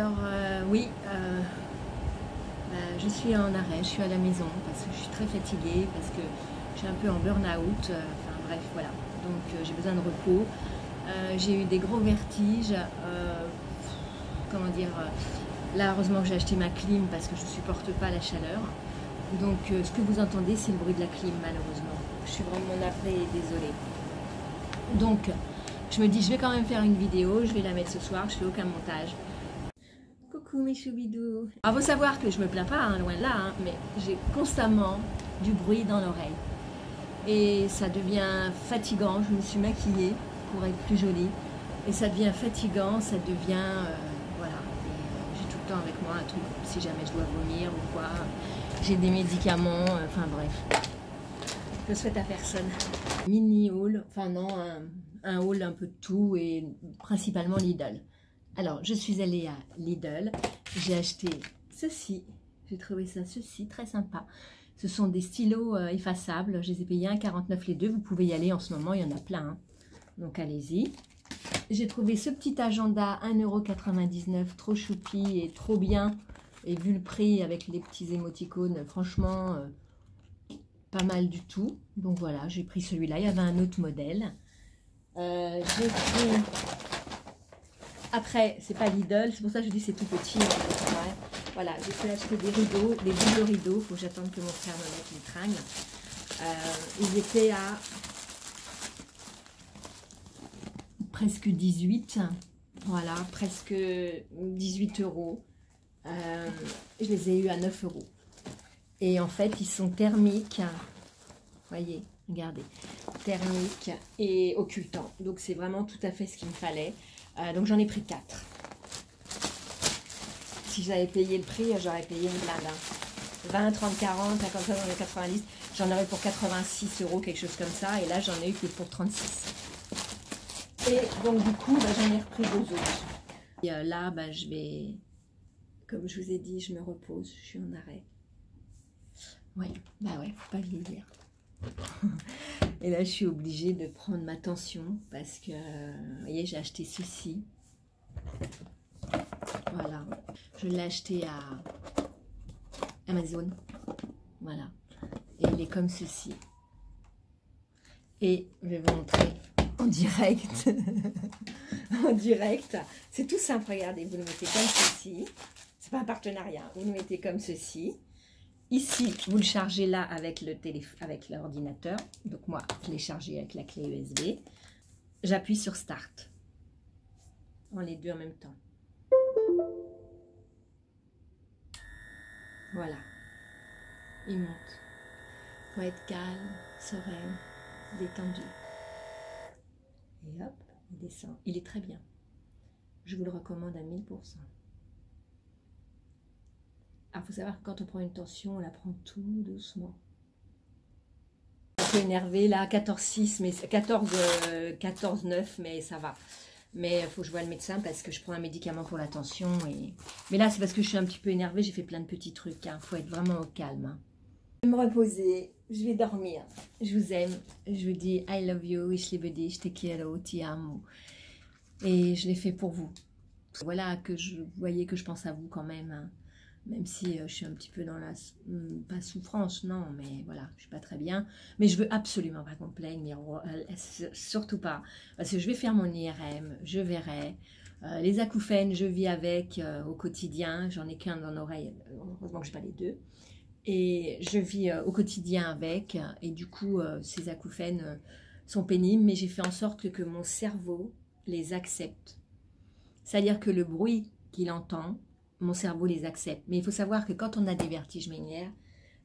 Alors oui, je suis en arrêt, je suis à la maison parce que je suis très fatiguée, parce que je suis un peu en burn-out, enfin bref, voilà. Donc j'ai besoin de repos. J'ai eu des gros vertiges, comment dire, là heureusement que j'ai acheté ma clim parce que je ne supporte pas la chaleur. Donc ce que vous entendez c'est le bruit de la clim malheureusement. Je suis vraiment navrée et désolée. Donc je me dis je vais quand même faire une vidéo, je vais la mettre ce soir, je ne fais aucun montage. Mes choubidous. Alors, faut savoir que je me plains pas, hein, loin de là, hein, mais j'ai constamment du bruit dans l'oreille. Et ça devient fatigant. Je me suis maquillée pour être plus jolie. Et ça devient fatigant, ça devient... voilà. J'ai tout le temps avec moi un truc, si jamais je dois vomir ou quoi. J'ai des médicaments, enfin bref. Je le souhaite à personne. Mini haul, enfin non, un haul un peu de tout et principalement Lidl. Alors, je suis allée à Lidl, j'ai acheté ceci, j'ai trouvé ça, ceci, très sympa. Ce sont des stylos effaçables, je les ai payés 1,49 les deux, vous pouvez y aller en ce moment, il y en a plein, hein. Donc allez-y. J'ai trouvé ce petit agenda 1,99 €, trop choupi et trop bien, et vu le prix avec les petits émoticônes, franchement, pas mal du tout. Donc voilà, j'ai pris celui-là, il y avait un autre modèle. J'ai pris... Après, c'est pas Lidl, c'est pour ça que je dis c'est tout petit. Ouais. Voilà, j'ai pu acheter des rideaux, des doubles rideaux. Faut que j'attende que mon frère me mette une tringle. Ils étaient à presque 18. Voilà, presque 18 €. Je les ai eu à 9 €. Et en fait, ils sont thermiques. Voyez, regardez. Thermiques et occultants. Donc, c'est vraiment tout à fait ce qu'il me fallait. Donc j'en ai pris 4. Si j'avais payé le prix, j'aurais payé une blinde. 20, 30, 40, 50, comme ça dans les 90. J'en aurais pour 86 €, quelque chose comme ça. Et là, j'en ai eu que pour 36. Et donc du coup, bah, j'en ai repris 2 autres. Et là, bah, je vais... Comme je vous ai dit, je me repose. Je suis en arrêt. Ouais, bah ouais, faut pas vieillir. Et là, je suis obligée de prendre ma tension parce que, vous voyez, j'ai acheté ceci. Voilà. Je l'ai acheté à Amazon. Voilà. Et il est comme ceci. Et je vais vous montrer en direct. En direct. C'est tout simple, regardez. Vous le mettez comme ceci. C'est pas un partenariat. Vous le mettez comme ceci. Ici, vous le chargez là avec le téléphone, avec l'ordinateur. Donc moi, je l'ai chargé avec la clé USB. J'appuie sur Start. On les deux en même temps. Voilà. Il monte. Il faut être calme, sereine, détendu. Et hop, il descend. Il est très bien. Je vous le recommande à 1000 %. Ah, faut savoir que quand on prend une tension, on la prend tout doucement. Un peu énervée là, 14,6, mais 14,9, mais ça va. Mais il faut que je voie le médecin parce que je prends un médicament pour la tension. Et... Mais là, c'est parce que je suis un petit peu énervée, j'ai fait plein de petits trucs. Hein. Faut être vraiment au calme. Hein. Je vais me reposer, je vais dormir. Je vous aime, je vous dis I love you, ich liebe dich, te quiero, ti amo. Et je l'ai fait pour vous. Voilà, que je voyais que je pense à vous quand même. Hein. Même si je suis un petit peu dans la... Pas souffrance, non, mais voilà, je suis pas très bien. Mais je veux absolument pas qu'on me plaigne, surtout pas. Parce que je vais faire mon IRM, je verrai. Les acouphènes, je vis avec au quotidien. J'en ai qu'un dans l'oreille, heureusement que je n'ai pas les deux. Et je vis au quotidien avec. Et du coup, ces acouphènes sont pénibles, mais j'ai fait en sorte que mon cerveau les accepte. C'est-à-dire que le bruit qu'il entend... Mon cerveau les accepte. Mais il faut savoir que quand on a des vertiges ménières,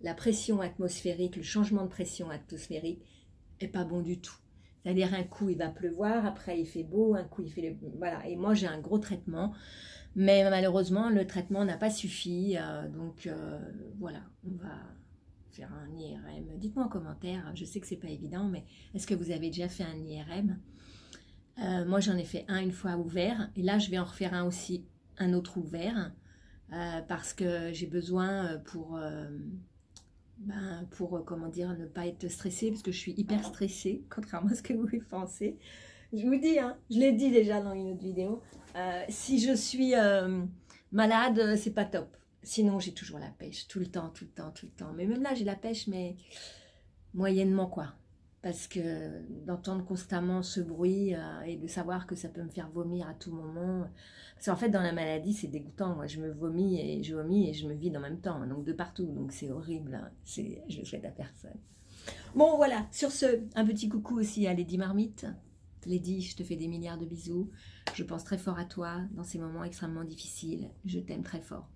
la pression atmosphérique, le changement de pression atmosphérique n'est pas bon du tout. C'est-à-dire un coup il va pleuvoir, après il fait beau, un coup il fait... Voilà, et moi j'ai un gros traitement, mais malheureusement le traitement n'a pas suffi. Donc voilà, on va faire un IRM. Dites-moi en commentaire, je sais que c'est pas évident, mais est-ce que vous avez déjà fait un IRM? Moi j'en ai fait un une fois ouvert, et là je vais en refaire un aussi, un autre ouvert. Parce que j'ai besoin pour comment dire, ne pas être stressée, parce que je suis hyper stressée, contrairement à ce que vous pensez. Je vous dis, hein, je l'ai dit déjà dans une autre vidéo, si je suis malade, c'est pas top. Sinon, j'ai toujours la pêche, tout le temps, tout le temps, tout le temps. Mais même là, j'ai la pêche, mais moyennement, quoi. Parce que d'entendre constamment ce bruit et de savoir que ça peut me faire vomir à tout moment. Parce qu'en fait, dans la maladie, c'est dégoûtant. Moi, je me vomis et je me vide en même temps. Donc, de partout. Donc, c'est horrible. Hein. Je le souhaite à personne. Bon, voilà. Sur ce, un petit coucou aussi à Lady Marmite. Lady, je te fais des milliards de bisous. Je pense très fort à toi dans ces moments extrêmement difficiles. Je t'aime très fort.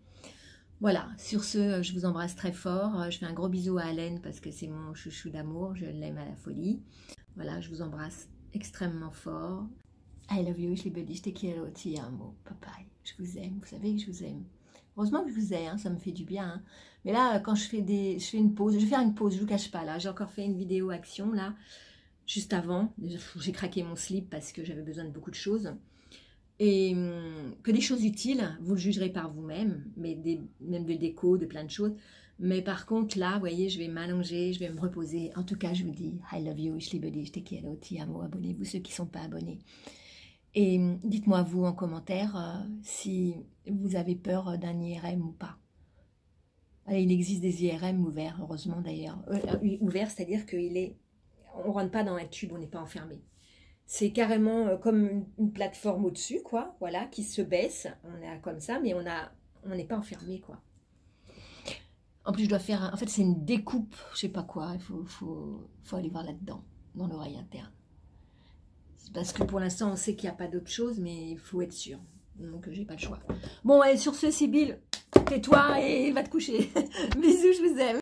Voilà, sur ce, je vous embrasse très fort. Je fais un gros bisou à Alain parce que c'est mon chouchou d'amour. Je l'aime à la folie. Voilà, je vous embrasse extrêmement fort. I love you, je l'ai dit, je te quiero, ti amo, papaye. Je vous aime, vous savez que je vous aime. Heureusement que je vous ai, hein, ça me fait du bien. Hein. Mais là, quand je fais une pause, je vais faire une pause, je vous cache pas. Là, j'ai encore fait une vidéo action, là, juste avant. J'ai craqué mon slip parce que j'avais besoin de beaucoup de choses. Et que des choses utiles, vous le jugerez par vous-même, mais même de déco, de plein de choses. Mais par contre, là, vous voyez, je vais m'allonger, je vais me reposer. En tout cas, je vous dis, I love you, ich liebe dich, te quiero, ti amo, abonnez-vous, ceux qui ne sont pas abonnés. Et dites-moi, vous, en commentaire, si vous avez peur d'un IRM ou pas. Il existe des IRM ouverts, heureusement d'ailleurs. Ouvert, c'est-à-dire qu'on ne rentre pas dans un tube, on n'est pas enfermé. C'est carrément comme une plateforme au-dessus, quoi, voilà, qui se baisse. On a comme ça, mais on n'est pas enfermé, quoi. En plus, je dois faire... En fait, c'est une découpe, je sais pas quoi. Il faut aller voir là-dedans, dans l'oreille interne. Parce que pour l'instant, on sait qu'il n'y a pas d'autre chose, mais il faut être sûr. Donc, j'ai pas le choix. Bon, et sur ce, Sibylle, tais-toi et va te coucher. Bisous, je vous aime.